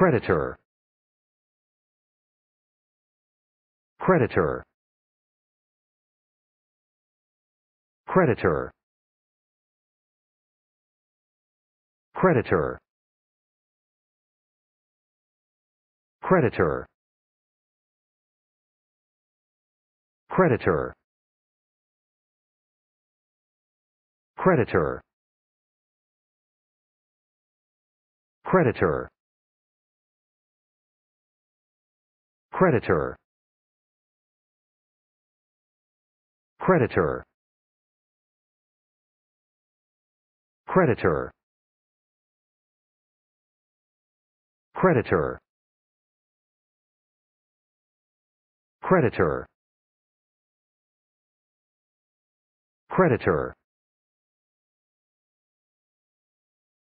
Creditor. Creditor. Creditor. Creditor. Creditor. Creditor. Creditor. Creditor. Creditor. Creditor. Creditor. Creditor. Creditor. Creditor.